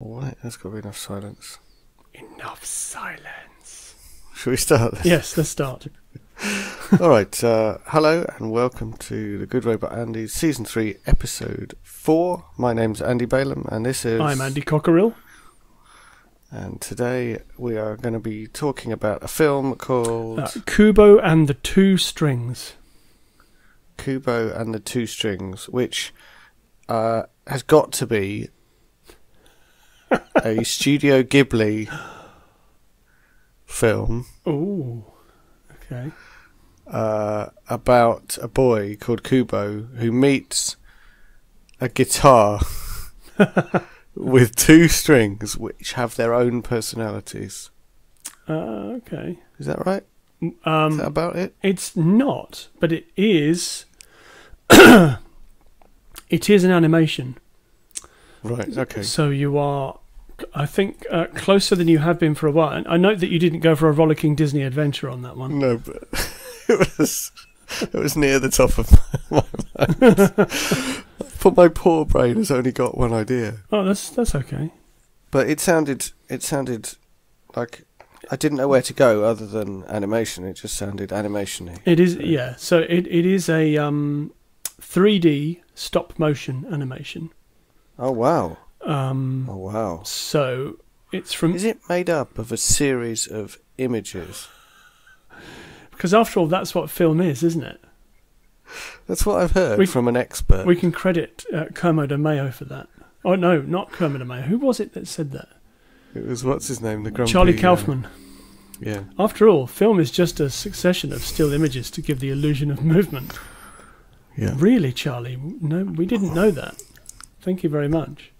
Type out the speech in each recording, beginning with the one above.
Alright, that's got to be enough silence. Enough silence. Shall we start then? Yes, let's start. Alright, hello and welcome to The Good Robot Andys, Season 3, Episode 4. My name's Andy Balaam and this is... I'm Andy Cockerill. And today we are going to be talking about a film called... Kubo and the Two Strings. Kubo and the Two Strings, which has got to be a Studio Ghibli film. Ooh, okay. About a boy called Kubo who meets a guitar with two strings which have their own personalities. Okay. Is that right? Is that about it? It's not, but it is. It is an animation. Right, okay. So you are, I think, closer than you have been for a while. And I note that you didn't go for a rollicking Disney adventure on that one. No, but it was near the top of my mind. But my poor brain has only got one idea. Oh, that's okay. But it sounded like I didn't know where to go other than animation. It just sounded animation-y. It is, so. Yeah. So it is a 3D stop motion animation. Oh wow! Oh wow! So it's from. Is it made up of a series of images? Because after all, that's what film is, isn't it? That's what I've heard from an expert. We can credit Kermode Mayo for that. Oh no, not Kermode Mayo. Who was it that said that? It was what's his name, the grumpy Charlie Kaufman. Yeah. After all, film is just a succession of still images to give the illusion of movement. Yeah. Really, Charlie? No, we didn't know that. Thank you very much.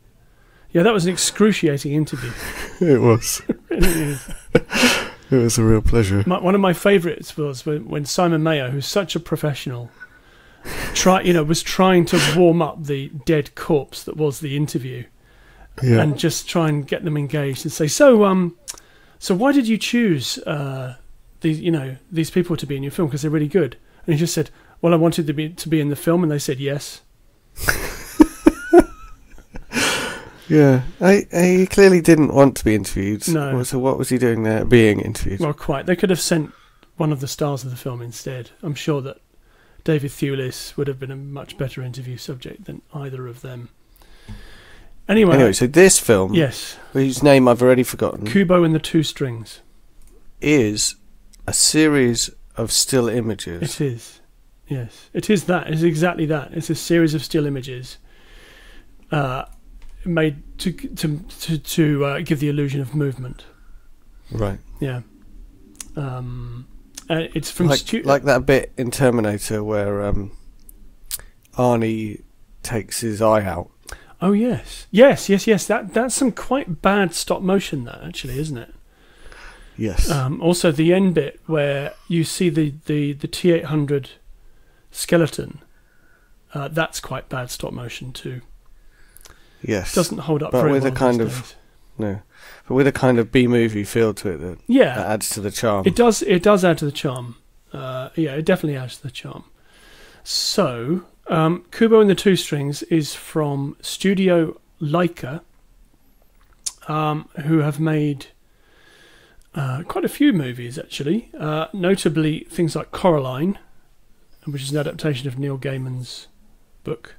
Yeah, that was an excruciating interview. It was. It really is. It was a real pleasure. One of my favourites was when Simon Mayo, who's such a professional, was trying to warm up the dead corpse that was the interview, yeah. And just try and get them engaged and say, so why did you choose these people to be in your film because they're really good? And he just said, well, I wanted them to be in the film, and they said yes. Yeah, he clearly didn't want to be interviewed. No. So what was he doing there, being interviewed? Well, quite. They could have sent one of the stars of the film instead. I'm sure that David Thewlis would have been a much better interview subject than either of them. Anyway, so this film, yes, whose name I've already forgotten, Kubo and the Two Strings, is a series of still images. It is. Yes, it is that. It's exactly that. It's a series of still images. Made to give the illusion of movement, right? Yeah, it's from like that bit in Terminator where Arnie takes his eye out. Oh yes. That's some quite bad stop motion, that actually, isn't it? Yes. Also, the end bit where you see the T-800 skeleton, that's quite bad stop motion too. Yes, doesn't hold up very well. But with a kind of B-movie feel to it that adds to the charm. It does add to the charm. Yeah, it definitely adds to the charm. So, Kubo and the Two Strings is from Studio Laika, who have made quite a few movies actually, notably things like Coraline, which is an adaptation of Neil Gaiman's book.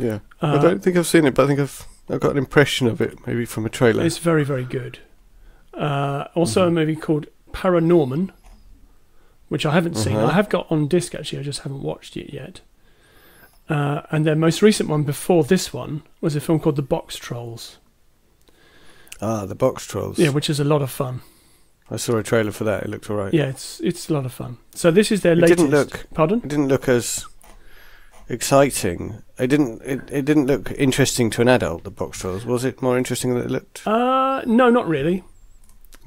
Yeah, I don't think I've seen it, but I think I've got an impression of it, maybe from a trailer. It's very, very good. Also a movie called Paranorman, which I haven't seen. I have got on disc, actually, I just haven't watched it yet. And their most recent one before this one was a film called The Box Trolls. Ah, The Box Trolls. Yeah, which is a lot of fun. I saw a trailer for that, it looked all right. Yeah, it's a lot of fun. So this is their latest... Pardon? It didn't look as... exciting. It didn't look interesting to an adult, The Box Trolls. Was it more interesting than it looked? No, not really.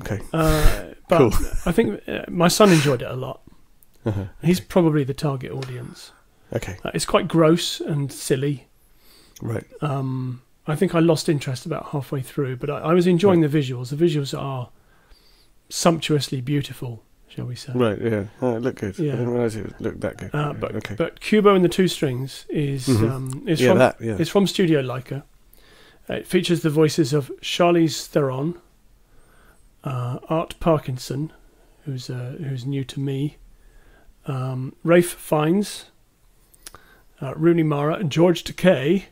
Okay. But cool. I think my son enjoyed it a lot. He's probably the target audience. Okay. It's quite gross and silly. Right. I think I lost interest about halfway through, but I was enjoying the visuals. The visuals are sumptuously beautiful, shall we say. Right, yeah. Oh, it looked good. Yeah. I didn't realise it looked that good. But Kubo and the Two Strings is from Studio Laika. It features the voices of Charlize Theron, Art Parkinson, who's new to me, Ralph Fiennes, Rooney Mara, and George Takei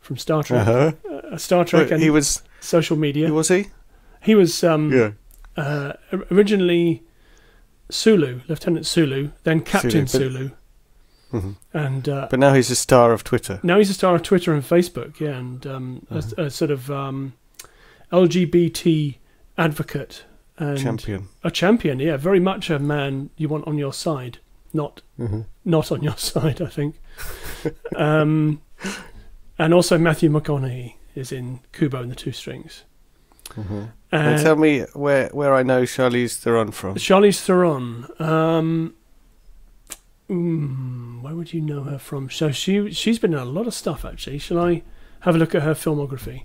from Star Trek. Star Trek, and he was social media. Who was he? He was originally Sulu, Lieutenant Sulu, then Captain Sulu. And but now he's a star of Twitter. Now he's a star of Twitter and Facebook, yeah, and a sort of LGBT advocate and champion. A champion, yeah, very much a man you want on your side, not on your side, I think. And also Matthew McConaughey is in Kubo and the Two Strings. And tell me where I know Charlize Theron from. Charlize Theron. Where would you know her from? So she's been in a lot of stuff, actually. Shall I have a look at her filmography?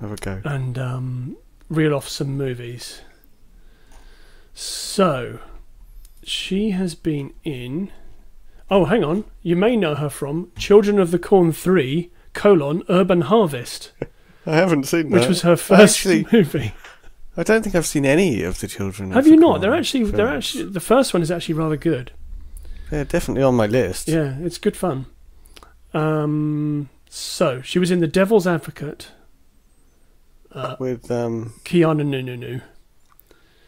Have a go. And reel off some movies. So she has been in... Oh, hang on. You may know her from Children of the Corn 3, Urban Harvest. I haven't seen that. Which was her first movie. I don't think I've seen any of the Children of the Corn. Have you not? They're actually the first one is actually rather good. Yeah, definitely on my list. Yeah, it's good fun. So she was in The Devil's Advocate with Keanu Nunu.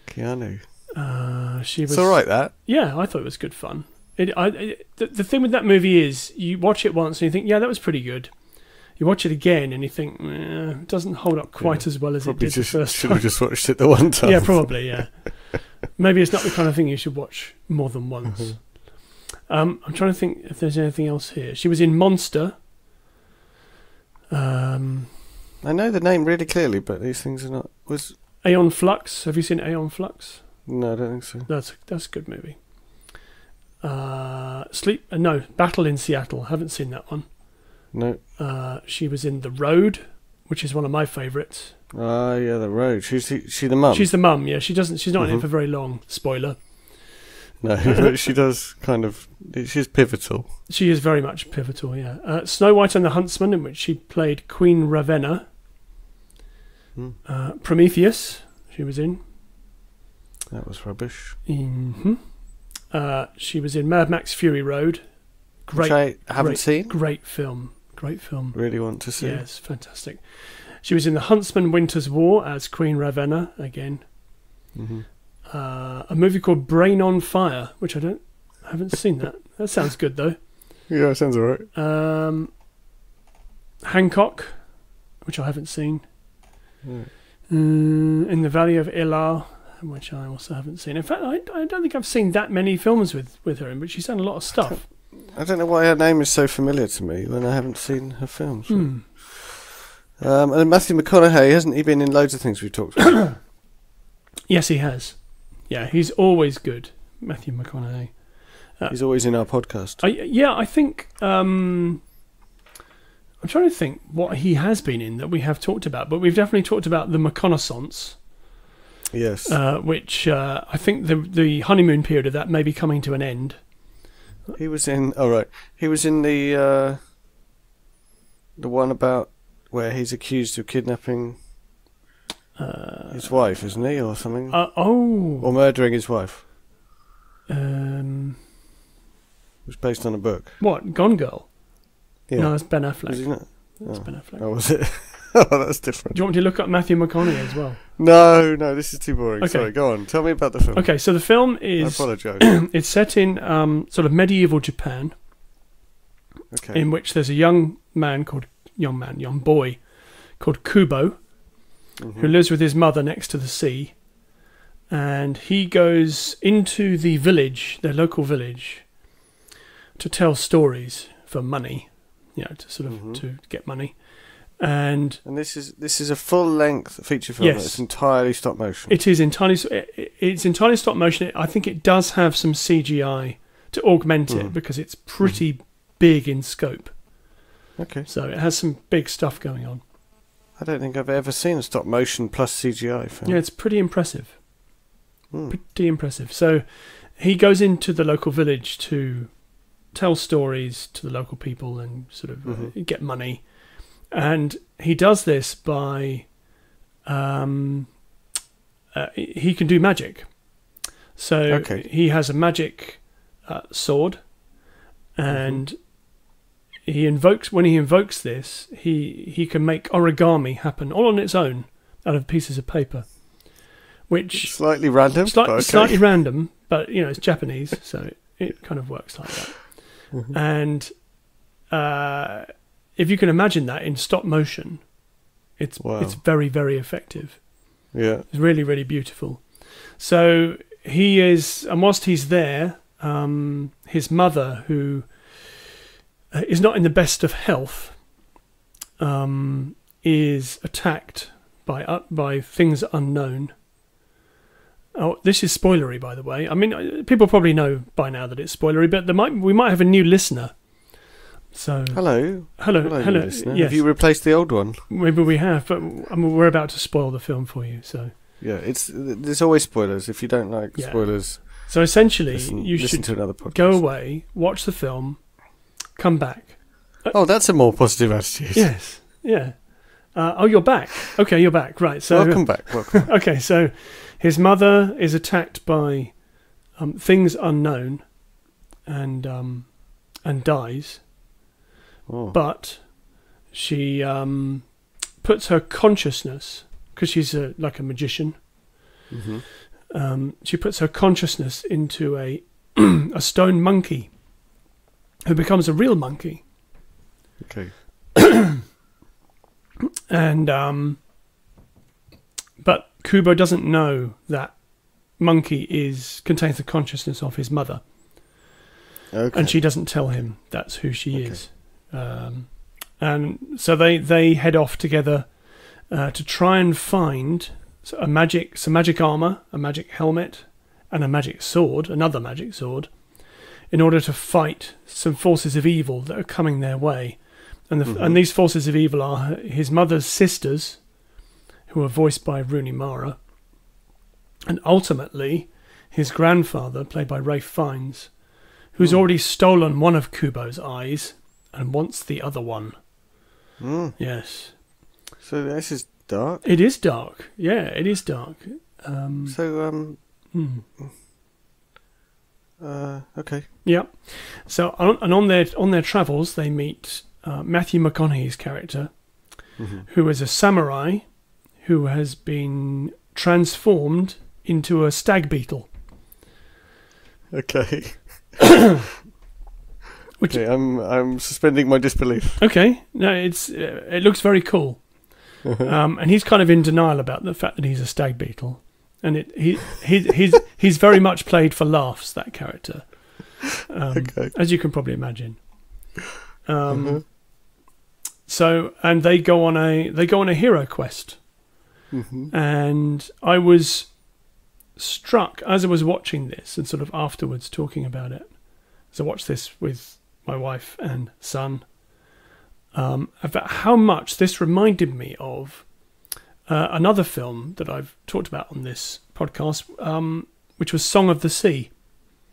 Keanu. She was. It's all right. That. Yeah, I thought it was good fun. The thing with that movie is you watch it once and you think, yeah, that was pretty good. You watch it again and you think, it doesn't hold up quite as well as it did the first time. Should have just watched it the one time. Yeah, probably. Yeah. Maybe it's not the kind of thing you should watch more than once. I'm trying to think if there's anything else here. She was in Monster. I know the name really clearly, but these things are not. Was Aeon Flux? Have you seen Aeon Flux? No, I don't think so. That's a good movie. Battle in Seattle. Haven't seen that one. No. She was in The Road, which is one of my favourites. Ah, yeah, The Road. She's the mum. She's the mum. Yeah, she's not in it for very long. Spoiler. No, but she does kind of... She's pivotal. She is very much pivotal, yeah. Snow White and the Huntsman, in which she played Queen Ravenna. Prometheus, she was in. That was rubbish. She was in Mad Max Fury Road. Great, which I haven't seen. Great film. Great film. Really want to see. Yes, fantastic. She was in The Huntsman Winter's War as Queen Ravenna, again. A movie called Brain on Fire, which I haven't seen that. That sounds good though. Yeah, it sounds alright. Hancock, which I haven't seen. In the Valley of Elah, which I also haven't seen. In fact, I don't think I've seen that many films with her in, but she's done a lot of stuff. I don't know why her name is so familiar to me when I haven't seen her films. And Matthew McConaughey, hasn't he been in loads of things we've talked about? Yes, he has. Yeah, he's always good, Matthew McConaughey. He's always in our podcast. I think... I'm trying to think what he has been in that we have talked about, but we've definitely talked about the McConaissance. Yes. Which I think the honeymoon period of that may be coming to an end. He was in... Oh, right. He was in the one about where he's accused of kidnapping... his wife, isn't he, or something? Or murdering his wife. It was based on a book. What? Gone Girl? Yeah. No, that's Ben Affleck. Was he not? That's Ben Affleck. Oh, was it? Oh, that's different. Do you want me to look up Matthew McConaughey as well? No, this is too boring. Okay. Sorry, go on. Tell me about the film. Okay, so the film is... I apologise. It's set in sort of medieval Japan, in which there's a young boy called Kubo, who lives with his mother next to the sea, and he goes into the village, their local village, to tell stories for money, to sort of to get money. And this is a full-length feature film. Yes, it's entirely stop motion. It is entirely stop motion. I think it does have some CGI to augment it because it's pretty big in scope. Okay, so it has some big stuff going on. I don't think I've ever seen a stop motion plus CGI film. Yeah, it's pretty impressive. Pretty impressive. So he goes into the local village to tell stories to the local people and sort of get money. And he does this by he can do magic. So he has a magic sword, and he invokes. When he invokes this, he can make origami happen all on its own out of pieces of paper, which it's slightly random. Slightly random, but you know it's Japanese, so it kind of works like that. Mm-hmm. And if you can imagine that in stop motion, it's very, very effective. Yeah, it's really, really beautiful. So he is, and whilst he's there, his mother, who is not in the best of health, is attacked by things unknown. Oh, this is spoilery, by the way. I mean, people probably know by now that it's spoilery, but we might have a new listener. So hello, listener. Yes. Have you replaced the old one? Maybe we have, but I mean, we're about to spoil the film for you. So yeah, there's always spoilers. If you don't like spoilers, so essentially you should listen to another podcast. Go away, watch the film, come back. Oh, that's a more positive attitude. Yes, yeah. Oh, you're back. Okay, you're back. Right. So welcome back. Welcome back. Okay, so. His mother is attacked by things unknown, and dies. Oh. But she puts her consciousness, because she's like a magician. Mm-hmm. She puts her consciousness into a stone monkey, who becomes a real monkey. Okay. And but Kubo doesn't know that monkey contains the consciousness of his mother. Okay. And she doesn't tell him that's who she is. And so they head off together to try and find some magic armor, a magic helmet, and a magic sword, another magic sword, in order to fight some forces of evil that are coming their way. And and these forces of evil are his mother's sisters, who are voiced by Rooney Mara, and ultimately his grandfather, played by Ralph Fiennes, who's already stolen one of Kubo's eyes and wants the other one. Mm. Yes. So this is dark? It is dark. Yeah, it is dark. Okay. Yeah. So on their travels, they meet Matthew McConaughey's character, who is a samurai who has been transformed into a stag beetle. Okay. I'm suspending my disbelief. Okay, no, it looks very cool, and he's kind of in denial about the fact that he's a stag beetle, and he's very much played for laughs, that character, as you can probably imagine. So, and they go on a hero quest. Mm-hmm. And I was struck as I was watching this and sort of afterwards talking about it. So I watched this with my wife and son, about how much this reminded me of another film that I've talked about on this podcast, which was Song of the Sea.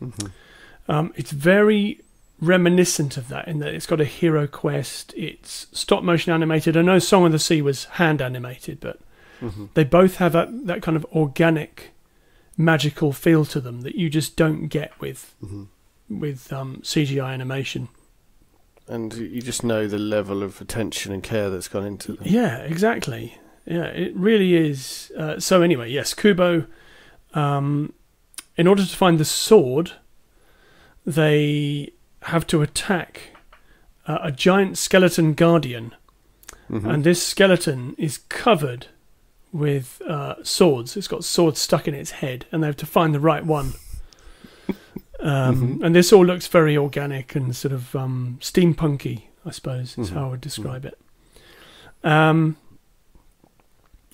Mm-hmm. It's very reminiscent of that in that it's got a hero quest, it's stop motion animated. I know Song of the Sea was hand animated, but they both have that kind of organic, magical feel to them that you just don't get with CGI animation. And you just know the level of attention and care that's gone into them. Yeah, exactly. Yeah, it really is. So anyway, yes, Kubo, in order to find the sword, they have to attack a giant skeleton guardian. Mm-hmm. And this skeleton is covered with swords. It's got swords stuck in its head, and they have to find the right one. And this all looks very organic and sort of steampunky, I suppose is how I would describe it. And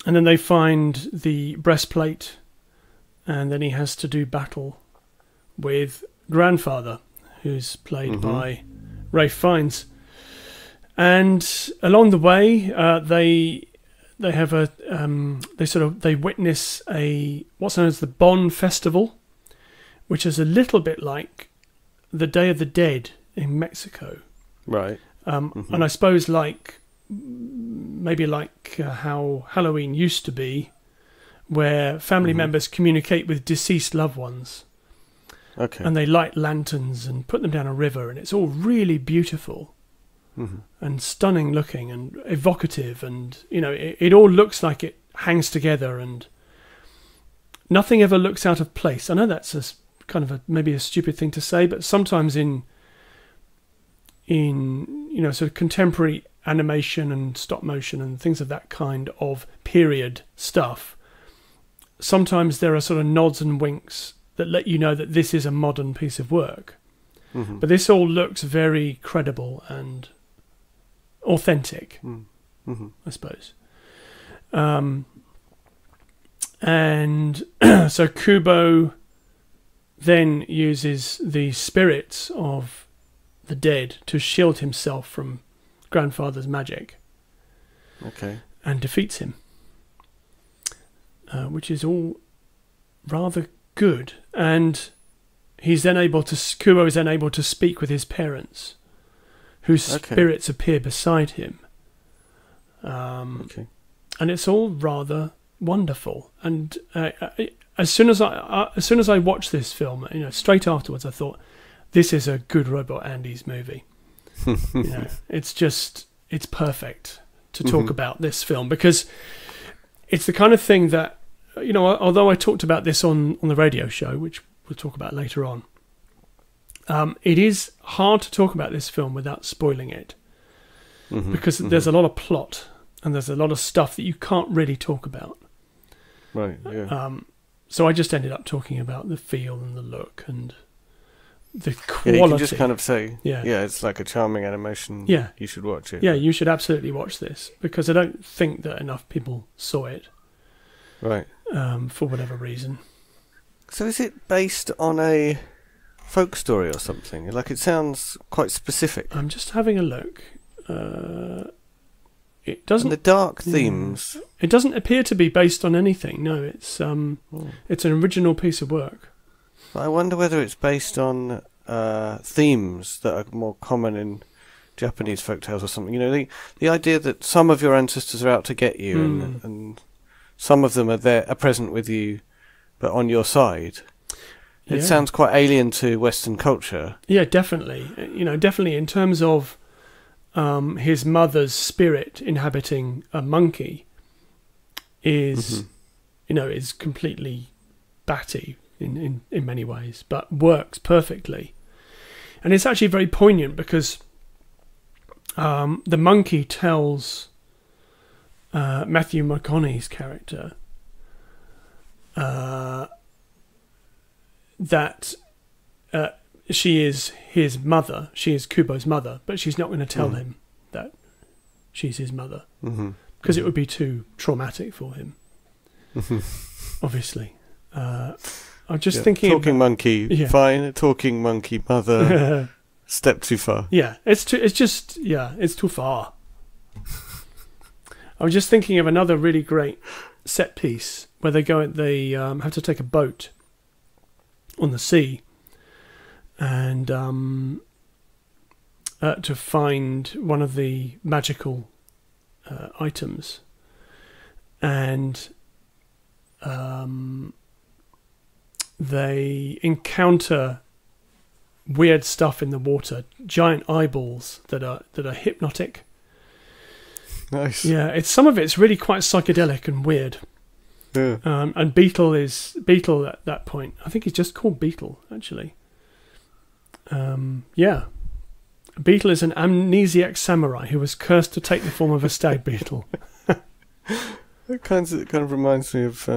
then they find the breastplate, and then he has to do battle with grandfather, who's played by Ralph Fiennes. And along the way, they have a they witness a what's known as the Bon Festival, which is a little bit like the Day of the Dead in Mexico, right? And I suppose like maybe like how Halloween used to be, where family members communicate with deceased loved ones. Okay. And they light lanterns and put them down a river, and it's all really beautiful and stunning looking and evocative, and you know, it all looks like it hangs together and nothing ever looks out of place. I know that's a kind of maybe a stupid thing to say, but sometimes in you know, sort of contemporary animation and stop motion and things of that kind of period stuff, sometimes there are sort of nods and winks that let you know that this is a modern piece of work. But this all looks very credible and authentic, I suppose. And so Kubo then uses the spirits of the dead to shield himself from grandfather's magic. Okay. And defeats him. Which is all rather good. And he's then able to, Kubo is then able to speak with his parents, whose spirits appear beside him. And it's all rather wonderful. And as soon as I watched this film, you know, straight afterwards, I thought, this is a Good Robot Andys movie. You know, it's just, it's perfect to talk about this film, because it's the kind of thing that, you know, although I talked about this on the radio show, which we'll talk about later on, it is hard to talk about this film without spoiling it, because there's a lot of plot and there's a lot of stuff that you can't really talk about. Right. Yeah. So I just ended up talking about the feel and the look and the quality. Yeah, you can just kind of say, yeah, it's like a charming animation. Yeah, you should watch it. Yeah, you should absolutely watch this, because I don't think that enough people saw it. Right. For whatever reason. So is it based on a folk story or something? Like, it sounds quite specific. I'm just having a look. It doesn't. And the dark themes. It doesn't appear to be based on anything. No, it's an original piece of work. I wonder whether it's based on themes that are more common in Japanese folktales or something. You know, the idea that some of your ancestors are out to get you, and some of them are present with you, but on your side. It sounds quite alien to Western culture. Yeah, definitely. You know, definitely in terms of his mother's spirit inhabiting a monkey is, you know, is completely batty. In many ways, but works perfectly. And it's actually very poignant, because the monkey tells Matthew McConaughey's character that she is his mother, she is Kubo's mother, but she's not going to tell him that she's his mother, because it would be too traumatic for him, obviously. I'm just thinking. Talking monkey, fine. Talking monkey, mother. Step too far. Yeah, it's too far. I was just thinking of another really great set piece where they have to take a boat on the sea, and to find one of the magical items, and they encounter weird stuff in the water, giant eyeballs that are hypnotic. Nice. Yeah, some of it's really quite psychedelic and weird. Yeah. And Beetle at that point. I think he's just called Beetle, actually. Yeah. Beetle is an amnesiac samurai who was cursed to take the form of a stag beetle. That kind of reminds me of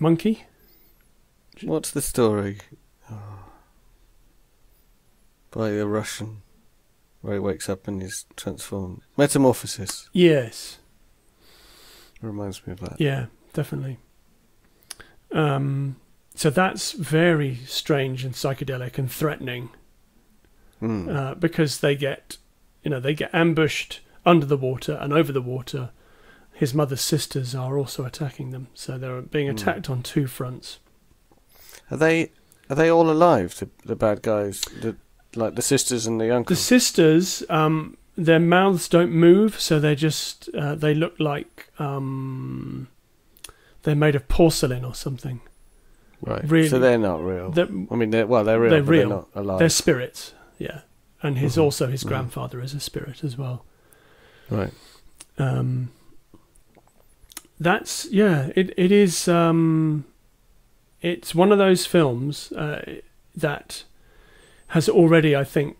Monkey. What's the story? Oh. By a Russian, where he wakes up and is transformed. Metamorphosis. Yes. Reminds me of that. Yeah, definitely. So that's very strange and psychedelic and threatening, because they get ambushed under the water and over the water. His mother's sisters are also attacking them, so they're being attacked on two fronts. Are they all alive? The bad guys, like the sisters and the uncle. The sisters, Their mouths don't move, so they're just they look like they're made of porcelain or something. Right. Really, so they're not real. I mean, they're real. They're real. They're not alive. They're spirits. Yeah, and his also his grandfather is a spirit as well. Right. That's It is. It's one of those films that has already, I think,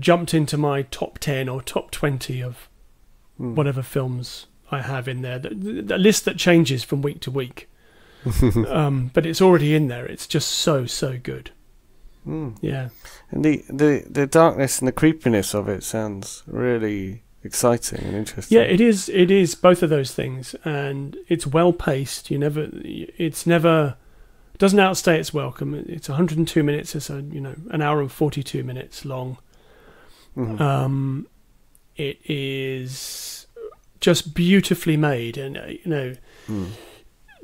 jumped into my top 10 or top 20 of whatever films I have in there. The list that changes from week to week. But it's already in there. It's just so good. Yeah. And the darkness and the creepiness of it sounds really exciting and interesting. Yeah, it is. It is both of those things, and it's well paced. It's never. Doesn't outstay its welcome. It's 102 minutes. It's an hour and 42 minutes long. It is just beautifully made, and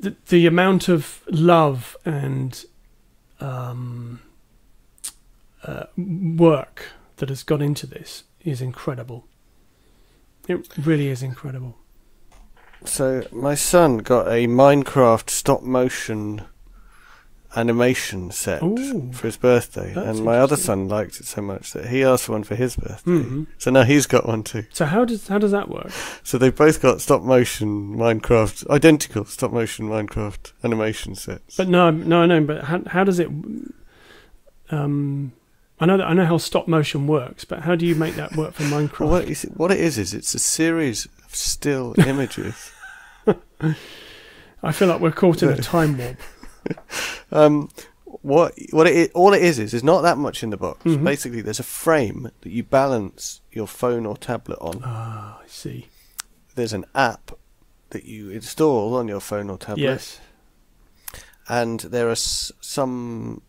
the amount of love and work that has gone into this is incredible. It really is incredible. So my son got a Minecraft stop motion animation set for his birthday, and my other son liked it so much that he asked for one for his birthday. So now he's got one too. So how does that work? So they both got stop motion Minecraft, identical stop motion Minecraft animation sets. But no, I know. But how does it? I know how stop motion works, but how do you make that work for Minecraft? Well, what it is it's a series of still images. I feel like we're caught in a time warp. All it is not that much in the box. Basically, there's a frame that you balance your phone or tablet on. Ah, I see. There's an app that you install on your phone or tablet. Yes. And there are some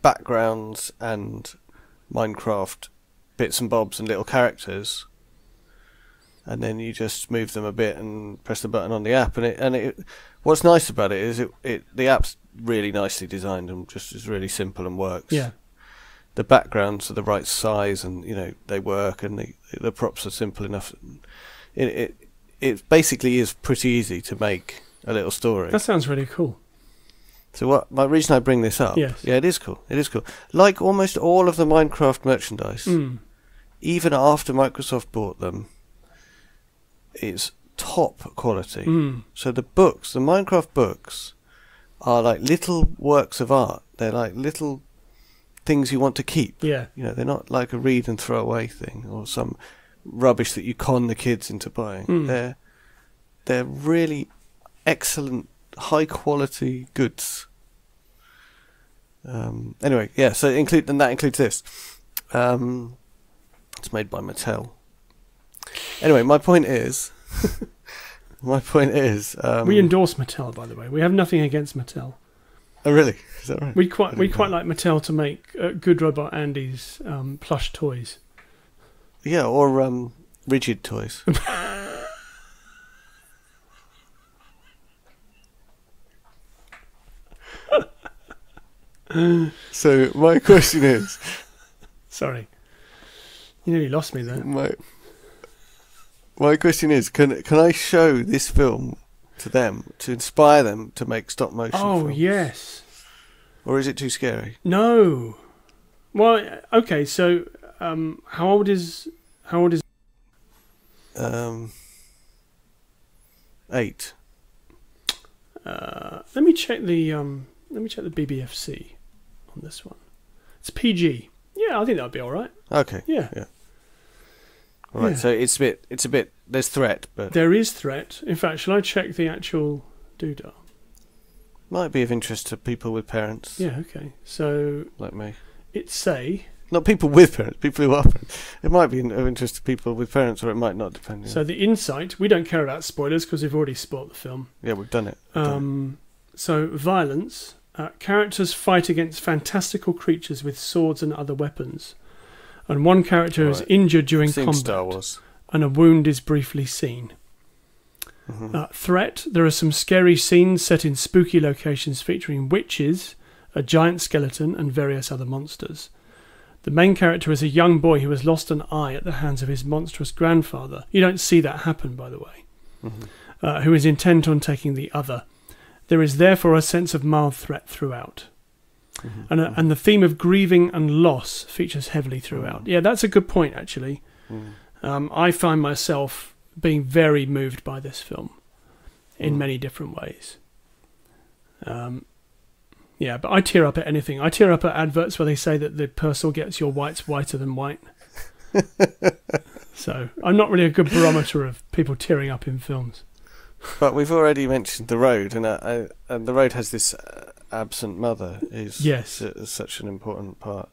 backgrounds and Minecraft bits and bobs and little characters. And then you just move them a bit and press the button on the app, and what's nice about it is the app's really nicely designed and just is really simple and works. Yeah. The backgrounds are the right size, and they work, and the props are simple enough. It basically is pretty easy to make a little story. That sounds really cool. So my reason I bring this up? Yes. Yeah, it is cool. It is cool. Like almost all of the Minecraft merchandise, even after Microsoft bought them, it's top quality. So the Minecraft books are like little works of art. They're like little things you want to keep. Yeah. They're not like a read and throw away thing or some rubbish that you con the kids into buying. They're really excellent, high quality goods. Anyway, yeah, so that includes this. It's made by Mattel. Anyway, my point is we endorse Mattel, by the way. We have nothing against Mattel. Oh, really? Is that right? We quite like Mattel to make Good Robot Andys plush toys. Yeah, or rigid toys. So my question is, sorry, you nearly lost me there. My question is, can I show this film to them to inspire them to make stop motion films? Yes. Or is it too scary? No. Well, okay, so how old is 8. Let me check the BBFC on this one. It's PG. Yeah, I think that'd be all right. Okay. Yeah. Yeah. All right, yeah. So it's a bit. There's threat, but there is threat. In fact, shall I check the actual doodah? Might be of interest to people with parents. Yeah. Okay. So like me. It's not people with parents. People who are parents. It might be of interest to people with parents, or it might not, depending. So the insight. We don't care about spoilers because we've already spoiled the film. Yeah, we've done it. So violence. Characters fight against fantastical creatures with swords and other weapons. And one character is injured during combat, and a wound is briefly seen. Threat. There are some scary scenes set in spooky locations featuring witches, a giant skeleton, and various other monsters. The main character is a young boy who has lost an eye at the hands of his monstrous grandfather. You don't see that happen, by the way. Mm-hmm. Who is intent on taking the other. There is therefore a sense of mild threat throughout. Mm-hmm. And the theme of grieving and loss features heavily throughout. Yeah, that's a good point, actually. Mm. I find myself being very moved by this film in many different ways. Yeah, but I tear up at anything. I tear up at adverts where they say that the Persil gets your whites whiter than white. So I'm not really a good barometer of people tearing up in films. But we've already mentioned The Road, and The Road has this absent mother is such an important part.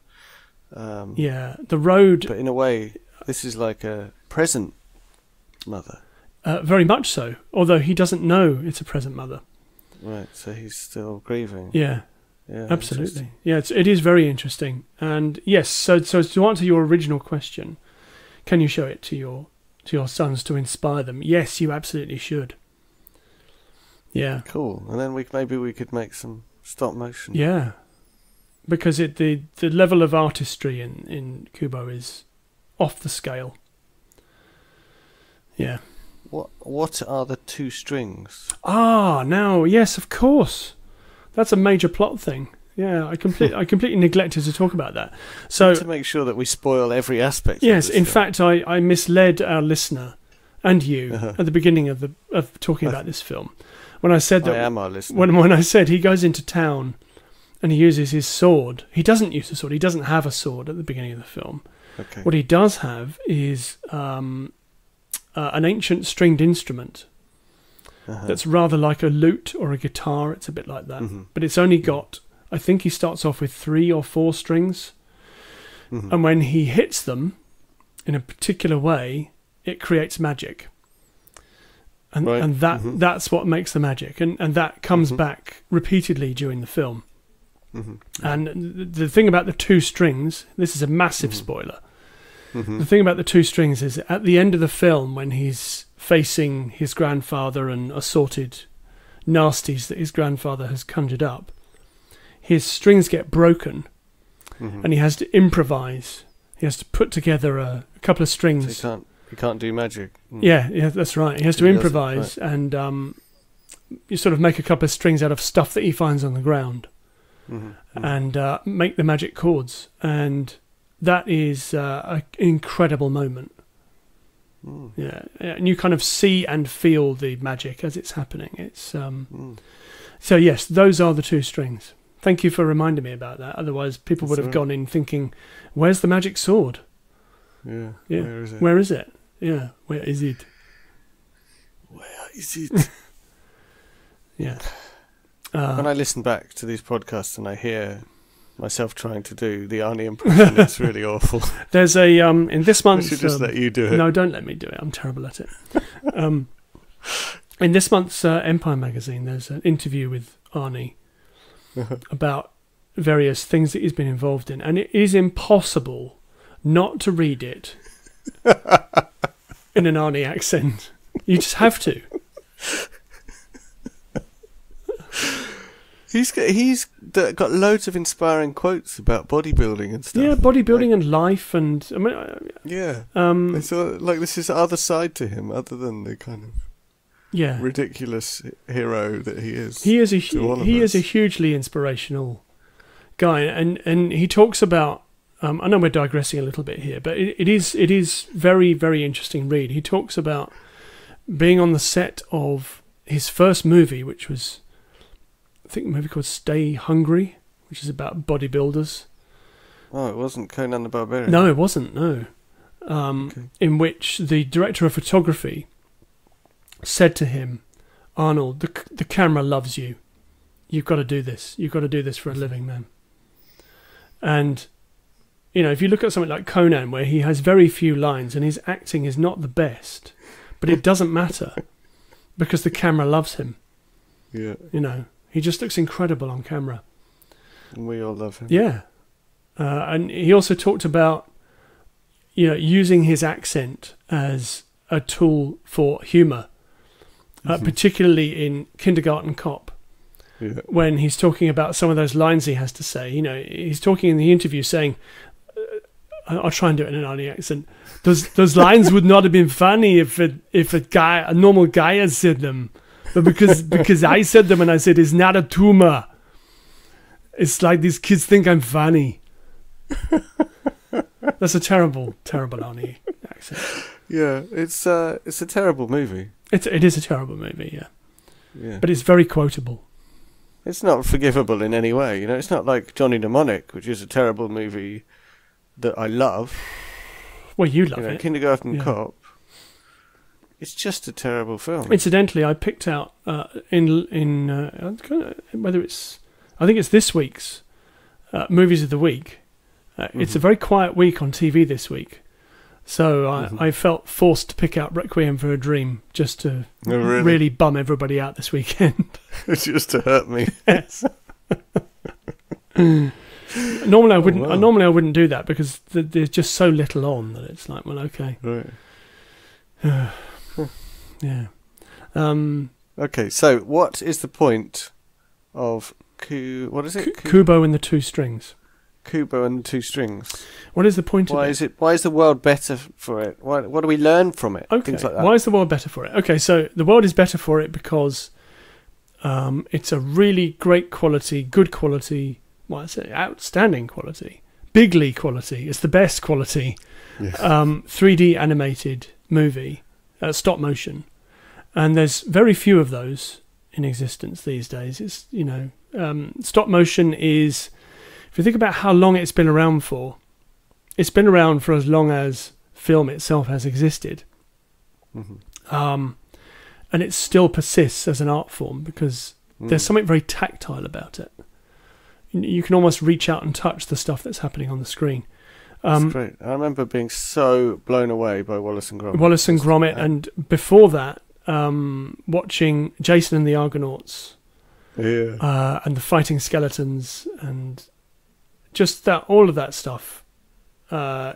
Yeah, The Road. But in a way, this is like a present mother. Very much so. Although he doesn't know it's a present mother. Right, so he's still grieving. Yeah, yeah, absolutely. Yeah, it is very interesting. And yes, so to answer your original question, can you show it to your sons to inspire them? Yes, you absolutely should. Yeah. Cool. And then maybe we could make some stop motion. Yeah. Because the level of artistry in Kubo is off the scale. Yeah. What are the two strings? Ah, now, yes, of course. That's a major plot thing. Yeah, I completely neglected to talk about that. So to make sure that we spoil every aspect. Yes, in fact, I misled our listener and you at the beginning of talking about this film. When I said that I am our listener. When I said he goes into town and he uses his sword. He doesn't use a sword. He doesn't have a sword at the beginning of the film. Okay. What he does have is an ancient stringed instrument that's rather like a lute or a guitar. It's a bit like that, but it's only got. I think he starts off with 3 or 4 strings, and when he hits them in a particular way, it creates magic. And that that's what makes the magic, and that comes back repeatedly during the film. And the thing about the two strings, this is a massive spoiler. The thing about the two strings is at the end of the film when he's facing his grandfather and assorted nasties that his grandfather has conjured up, his strings get broken, and he has to improvise. He has to put together a couple of strings. So he can't do magic. Mm. Yeah, that's right. He has to improvise and you sort of make a couple of strings out of stuff that he finds on the ground, and make the magic chords. And that is an incredible moment. Mm. Yeah, and you kind of see and feel the magic as it's happening. It's so yes, those are the two strings. Thank you for reminding me about that. Otherwise, people would have gone in thinking, "Where's the magic sword? Yeah, where is it? Yeah, where is it? Yeah." When I listen back to these podcasts and I hear myself trying to do the Arnie impression, it's really awful. There's a in this month's. I should just let you do it. No, don't let me do it. I'm terrible at it. In this month's Empire magazine, there's an interview with Arnie about various things that he's been involved in, and it is impossible not to read it in an Arnie accent. You just have to. He's got loads of inspiring quotes about bodybuilding and stuff. Yeah, bodybuilding and life, and I mean, yeah. So like this is the other side to him, other than the kind of. Yeah, ridiculous hero that he is. He is a hugely inspirational guy, and he talks about. I know we're digressing a little bit here, but it is very, very interesting read. He talks about being on the set of his first movie, which was, I think, a movie called Stay Hungry, which is about bodybuilders. Oh, it wasn't Conan the Barbarian. No, it wasn't. No, in which the director of photography said to him, "Arnold, the camera loves you. You've got to do this. You've got to do this for a living, man." And, you know, if you look at something like Conan, where he has very few lines and his acting is not the best, but it doesn't matter because the camera loves him. Yeah. You know, he just looks incredible on camera. And we all love him. Yeah. And he also talked about, you know, using his accent as a tool for humour. Particularly in Kindergarten Cop, when he's talking about some of those lines he has to say. You know, he's talking in the interview saying, I'll try and do it in an Arnie accent. Those lines would not have been funny if a normal guy had said them, but because I said them and I said it's not a tumor. It's like these kids think I'm funny. That's a terrible, terrible Arnie accent. Yeah, it's a terrible movie. It is a terrible movie, yeah. But it's very quotable. It's not forgivable in any way, you know. It's not like Johnny Mnemonic, which is a terrible movie that I love. Well, you love it. Kindergarten Cop. It's just a terrible film. Incidentally, I picked out I think it's this week's movies of the week. It's a very quiet week on TV this week, so I felt forced to pick out Requiem for a Dream just to really bum everybody out this weekend. Just to hurt me. Yes. Normally I wouldn't. Oh, wow. Normally I wouldn't do that because there's just so little on that it's like, well, okay. Right. Yeah. Okay. So, what is the point of Kubo and the Two Strings? Kubo and the Two Strings. What is the point of it? Why is the world better for it? What do we learn from it? Okay. Things like that. Why is the world better for it? Okay, so the world is better for it because it's a really great quality, good quality, well, I say outstanding quality, bigly quality. It's the best quality 3D animated movie, stop motion. And there's very few of those in existence these days. It's, you know, stop motion is... If you think about how long it's been around for, it's been around for as long as film itself has existed. And it still persists as an art form because there's something very tactile about it. You can almost reach out and touch the stuff that's happening on the screen. That's great. I remember being so blown away by Wallace and Gromit. Wallace and Gromit, and before that, watching Jason and the Argonauts and the Fighting Skeletons and... just that, all of that stuff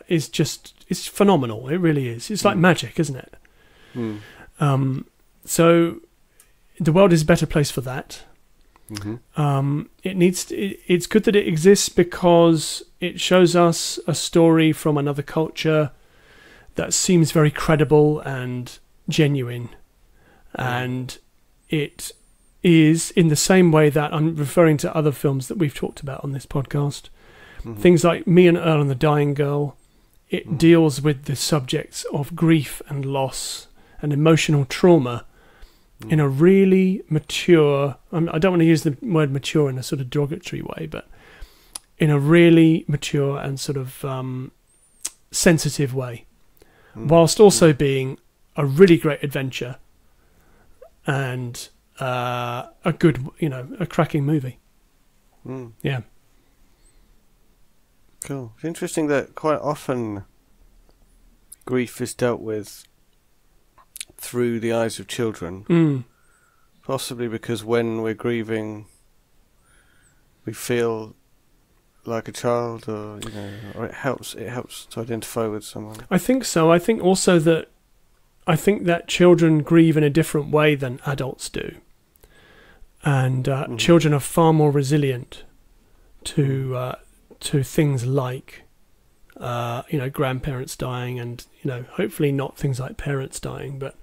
is just—it's phenomenal. It really is. It's like magic, isn't it? So, the world is a better place for that. It needs. It's good that it exists because it shows us a story from another culture that seems very credible and genuine, and it is in the same way that I'm referring to other films that we've talked about on this podcast. Things like Me and Earl and the Dying Girl, it deals with the subjects of grief and loss and emotional trauma in a really mature, I don't want to use the word mature in a sort of derogatory way, but in a really mature and sort of sensitive way, whilst also being a really great adventure and a good, you know, a cracking movie. Yeah. Cool. It's interesting that quite often grief is dealt with through the eyes of children, possibly because when we're grieving, we feel like a child, or you know, or it helps to identify with someone. I think so. I think also that children grieve in a different way than adults do, and children are far more resilient to things like, you know, grandparents dying and, you know, hopefully not things like parents dying. But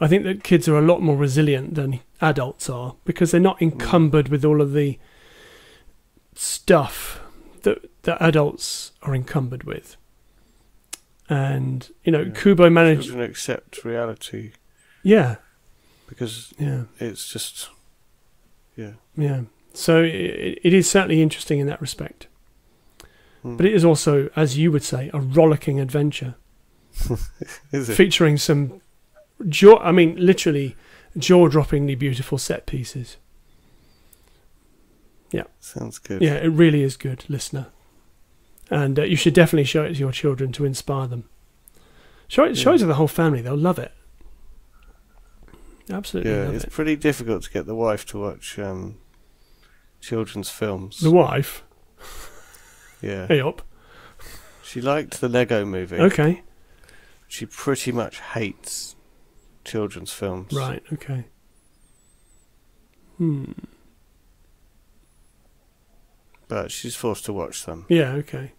I think that kids are a lot more resilient than adults are because they're not encumbered with all of the stuff that adults are encumbered with. And, you know, Kubo managed... Children accept reality. Yeah. Because it's just... Yeah. Yeah. So it is certainly interesting in that respect. But it is also, as you would say, a rollicking adventure. Is it? Featuring some, I mean, literally jaw-droppingly beautiful set pieces. Yeah. Sounds good. Yeah, it really is good, listener. And you should definitely show it to your children to inspire them. Show it to the whole family. They'll love it. Absolutely love it. Yeah, it's pretty difficult to get the wife to watch children's films. The wife? Yeah. Hey up. She liked the Lego Movie. Okay. She pretty much hates children's films. Right, okay. But she's forced to watch them. Yeah, okay.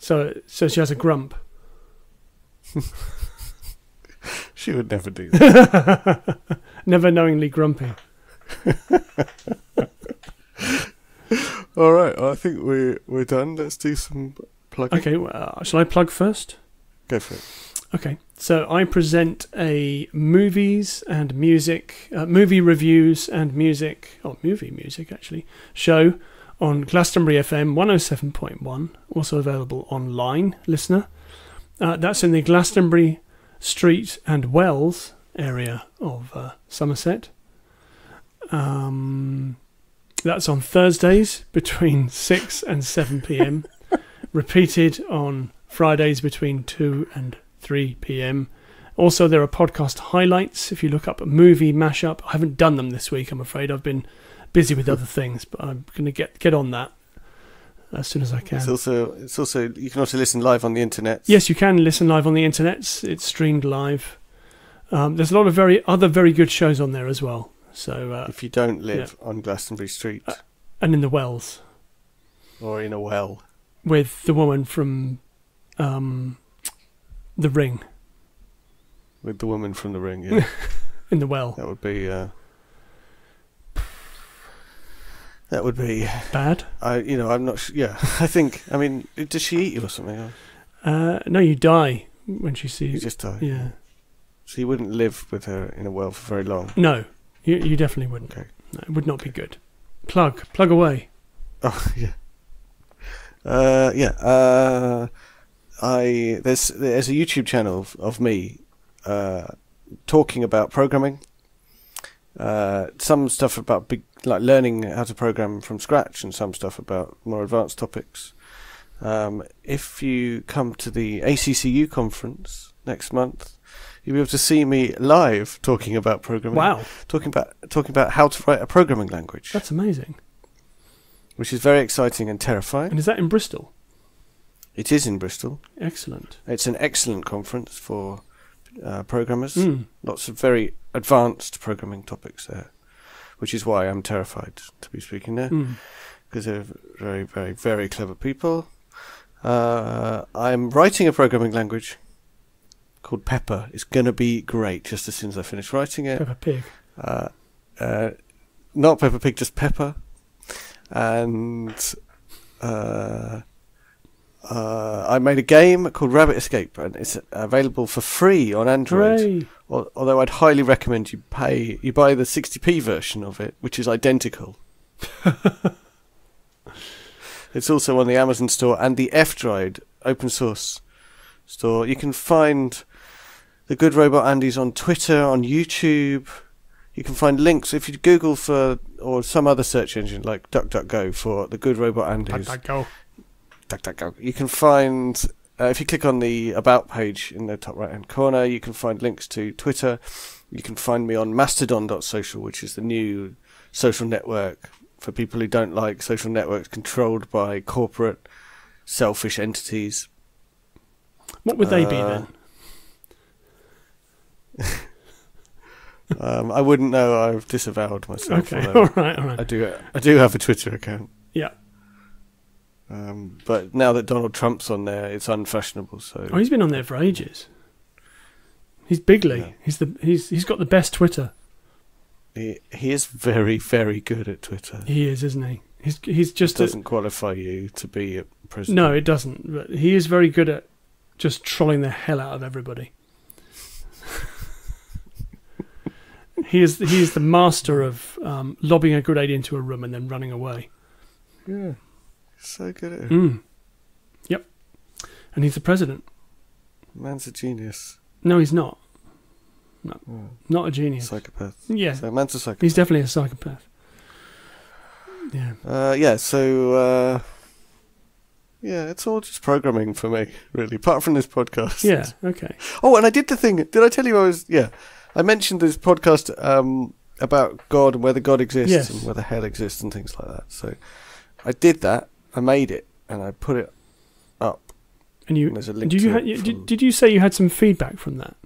So she has a grump. She would never do that. Never knowingly grumpy. All right, well, I think we're done. Let's do some plugging. Okay, well, shall I plug first? Go for it. Okay, so I present a movie reviews and music actually, show on Glastonbury FM 107.1, also available online, listener. That's in the Glastonbury Street and Wells area of Somerset. That's on Thursdays between 6 and 7 p.m. Repeated on Fridays between 2 and 3 p.m. Also, there are podcast highlights. If you look up a movie mashup, I haven't done them this week, I'm afraid. I've been busy with other things, but I'm going to get on that as soon as I can. It's also you can also listen live on the internet. Yes, you can listen live on the internet. It's streamed live. There's a lot of very good shows on there as well. So if you don't live on Glastonbury Street and in the Wells, or in a well, with the woman from The Ring, yeah, in the well, that would be bad. I'm not sure. Yeah, I think. I mean, does she eat you or something? No, you die when she sees you. You just die. Yeah. So you wouldn't live with her in a well for very long. No. You definitely wouldn't. Okay. No, it would not be good. Plug away. Oh yeah. There's a YouTube channel of me talking about programming. Some stuff about like learning how to program from scratch, and some stuff about more advanced topics. If you come to the ACCU conference next month, you'll be able to see me live talking about programming. Wow! Talking about how to write a programming language. That's amazing. Which is very exciting and terrifying. And is that in Bristol? It is in Bristol. Excellent. It's an excellent conference for programmers. Mm. Lots of very advanced programming topics there, which is why I'm terrified to be speaking there, because they're very, very, very clever people. I'm writing a programming language called Pepper. It's going to be great just as soon as I finish writing it. Peppa Pig. Not Peppa Pig, just Pepper. And I made a game called Rabbit Escape, and it's available for free on Android. Although I'd highly recommend you buy the 60p version of it, which is identical. It's also on the Amazon store and the F-Droid open source store. You can find The Good Robot Andys on Twitter, on YouTube. You can find links if you Google for, or some other search engine like DuckDuckGo for The Good Robot Andys. DuckDuckGo. You can find, if you click on the About page in the top right hand corner, you can find links to Twitter. You can find me on mastodon.social, which is the new social network for people who don't like social networks controlled by corporate selfish entities. What would they be then? I wouldn't know. I've disavowed myself. Okay, all right. I do have a Twitter account. Yeah. But now that Donald Trump's on there, it's unfashionable. So he's been on there for ages. He's bigly. Yeah. He's got the best Twitter. He is very, very good at Twitter. He is, isn't he? He's just it doesn't qualify you to be a president. No, it doesn't. But he is very good at just trolling the hell out of everybody. He is the master of lobbing a grenade into a room and then running away. Yeah, so good at it. Mm. Yep, and he's the president. Man's a genius. No, he's not. No, yeah. Not a genius. Psychopath. Yeah, so man's a psychopath. He's definitely a psychopath. Yeah. So. Yeah, it's all just programming for me, really, apart from this podcast. Yeah, okay. Oh, and I did the thing. Did I tell you I was... Yeah, I mentioned this podcast about God and whether God exists and whether hell exists and things like that. So I did that. I made it, and I put it up. And you... And there's a link did you say you had some feedback from that?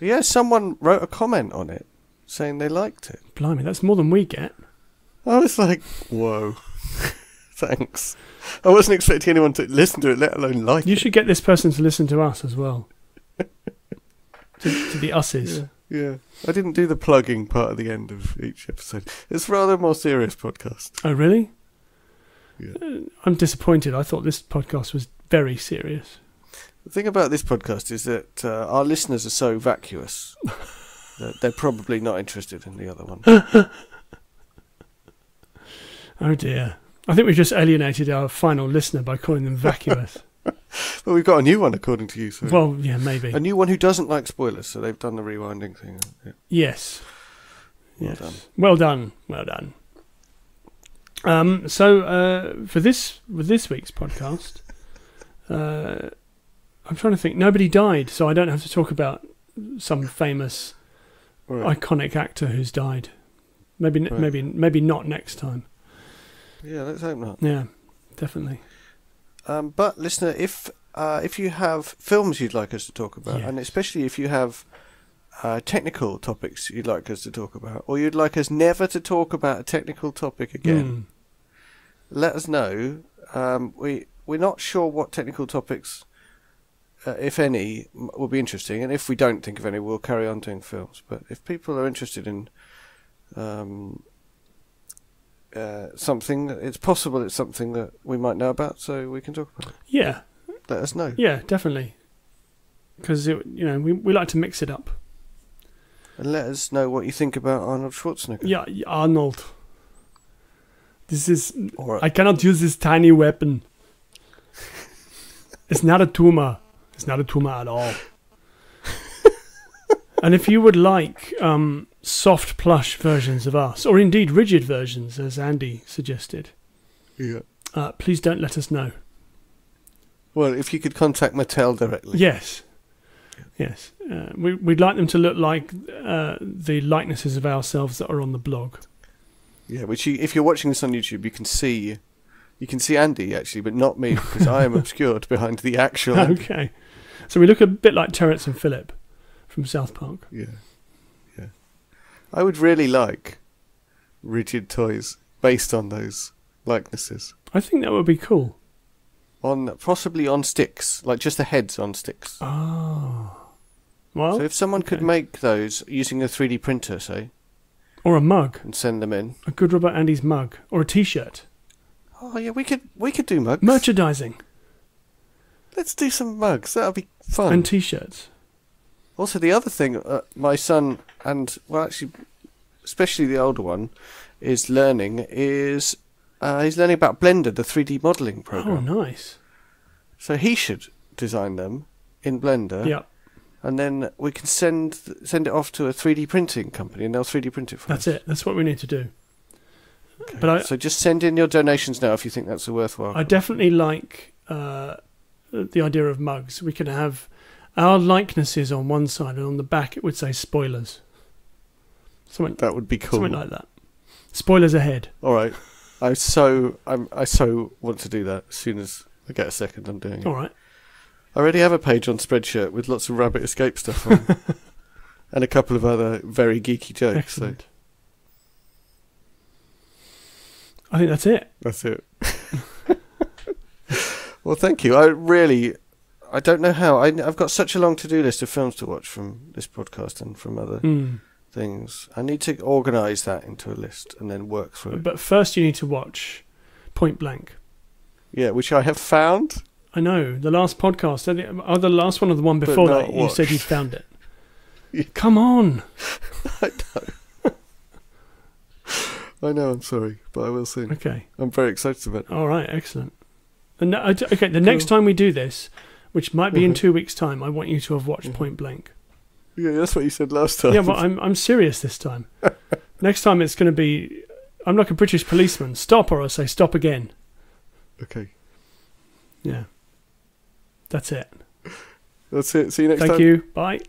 Yeah, someone wrote a comment on it saying they liked it. Blimey, that's more than we get. I was like, whoa. Thanks. I wasn't expecting anyone to listen to it, let alone like it. You should get this person to listen to us as well. to the usses. Yeah. I didn't do the plugging part at the end of each episode. It's rather a more serious podcast. Oh, really? Yeah. I'm disappointed. I thought this podcast was very serious. The thing about this podcast is that our listeners are so vacuous that they're probably not interested in the other one. Oh dear. I think we've just alienated our final listener by calling them vacuous. Well, we've got a new one, according to you. So well, yeah, maybe. A new one who doesn't like spoilers, so they've done the rewinding thing. Yeah. Yes. Well done. For this week's podcast, I'm trying to think. Nobody died, so I don't have to talk about some famous, iconic actor who's died. Maybe not next time. Yeah, let's hope not. Yeah, definitely. But listener, if you have films you'd like us to talk about, yes, and especially if you have technical topics you'd like us to talk about, or you'd like us never to talk about a technical topic again, let us know. We're not sure what technical topics, if any, will be interesting, and if we don't think of any, we'll carry on doing films. But if people are interested in something, it's possible it's something that we might know about, so we can talk about it. Yeah, let us know. Yeah, definitely, because we like to mix it up. And let us know what you think about Arnold Schwarzenegger. Yeah, Arnold. This is right. I cannot use this tiny weapon. It's not a tumor. It's not a tumor at all. And if you would like soft plush versions of us, or indeed rigid versions, as Andy suggested, yeah, please don't let us know. Well, if you could contact Mattel directly. Yes, yes. We'd like them to look like the likenesses of ourselves that are on the blog. Yeah, which if you're watching this on YouTube, you can see Andy actually, but not me, because I am obscured behind the actual. Okay, so we look a bit like Terrence and Phillip from South Park. Yeah. I would really like rigid toys based on those likenesses. I think that would be cool. Possibly on sticks, like just the heads on sticks. Oh. Well, so if someone could make those using a 3D printer, say. Or a mug. And send them in. A Good Robot Andys mug. Or a T-shirt. Oh, yeah, we could do mugs. Merchandising. Let's do some mugs. That would be fun. And T-shirts. Also, the other thing, my son, and well, actually, especially the older one, is learning he's learning about Blender, the 3D modelling program. Oh, nice! So he should design them in Blender. Yeah. And then we can send it off to a 3D printing company, and they'll 3D print it for us. That's it. That's what we need to do. Okay. But so just send in your donations now if you think that's a worthwhile. I definitely like the idea of mugs. We can have our likenesses on one side, and on the back it would say spoilers. That would be cool. Something like that. Spoilers ahead. All right. I so want to do that. As soon as I get a second, I'm doing it. All right. I already have a page on Spreadshirt with lots of Rabbit Escape stuff on, and a couple of other very geeky jokes. Excellent. So I think that's it. That's it. Well, thank you. I don't know how. I've got such a long to-do list of films to watch from this podcast and from other things. I need to organise that into a list and then work through it. But first you need to watch Point Blank. Yeah, which I have found. I know. The last podcast. The last one or the one before that, you said you found it. Yeah. Come on. I know. I know, I'm sorry, but I will soon. Okay. I'm very excited about it. All right, excellent. And okay, the next time we do this, which might be in 2 weeks' time, I want you to have watched Point Blank. Yeah, that's what you said last time. Yeah, but I'm serious this time. Next time it's going to be, I'm like a British policeman. Stop, or I say stop again. Okay. Yeah. That's it. That's it. See you next time. Thank you. Bye.